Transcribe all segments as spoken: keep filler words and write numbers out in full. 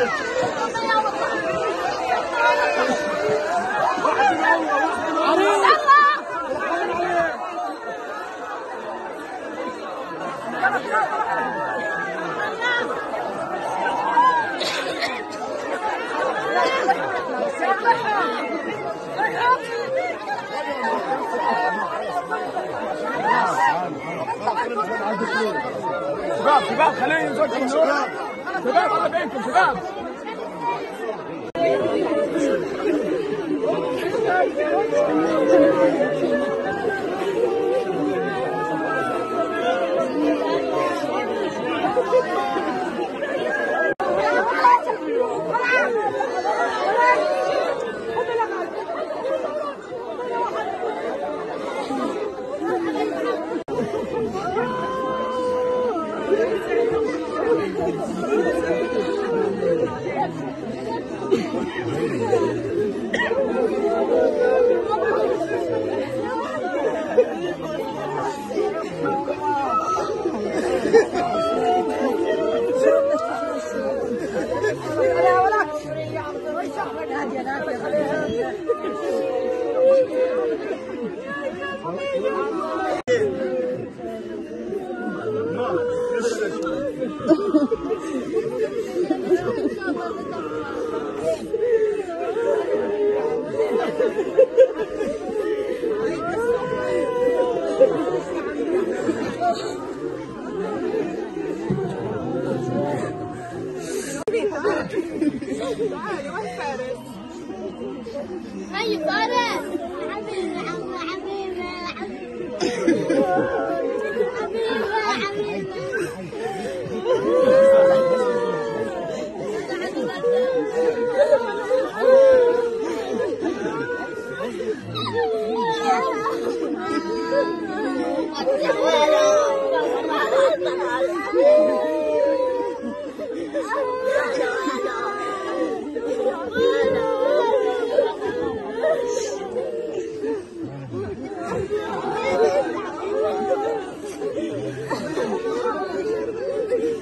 شباب شباب خلينا نزوجكم شباب شباب الله بينكم شباب خلينا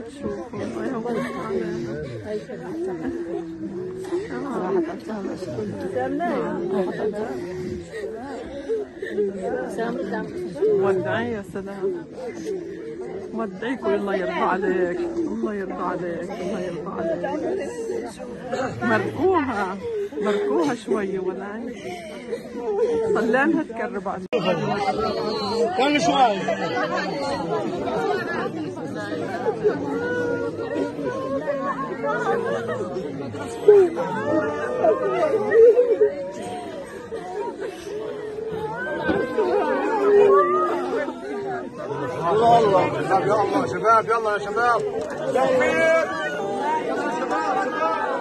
تشوفوا ودعي يا سلام ودعيك والله يرضى عليك الله يرضى عليك الله يرضى عليك مرقوها مرقوها شوية ودعي خلينها تقرب عليك كم شوي الله الله يا الله شباب يلا يا شباب تكبير يلا شباب شباب